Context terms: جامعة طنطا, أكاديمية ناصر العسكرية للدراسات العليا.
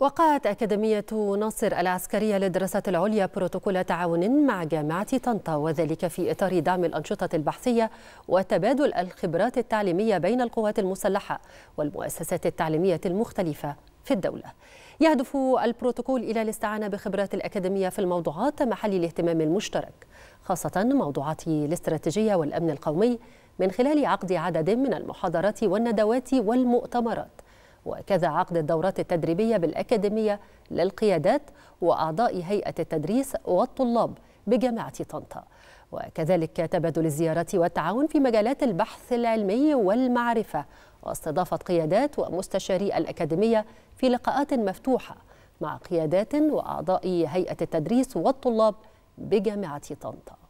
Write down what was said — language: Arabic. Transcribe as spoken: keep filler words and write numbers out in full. وقعت أكاديمية ناصر العسكرية للدراسات العليا بروتوكول تعاون مع جامعة طنطا، وذلك في إطار دعم الأنشطة البحثية وتبادل الخبرات التعليمية بين القوات المسلحة والمؤسسات التعليمية المختلفة في الدولة. يهدف البروتوكول إلى الاستعانة بخبرات الأكاديمية في الموضوعات محل الاهتمام المشترك، خاصة موضوعات الاستراتيجية والأمن القومي، من خلال عقد عدد من المحاضرات والندوات والمؤتمرات، وكذا عقد الدورات التدريبية بالأكاديمية للقيادات وأعضاء هيئة التدريس والطلاب بجامعة طنطا، وكذلك تبادل الزيارات والتعاون في مجالات البحث العلمي والمعرفة، واستضافة قيادات ومستشاري الأكاديمية في لقاءات مفتوحة مع قيادات وأعضاء هيئة التدريس والطلاب بجامعة طنطا.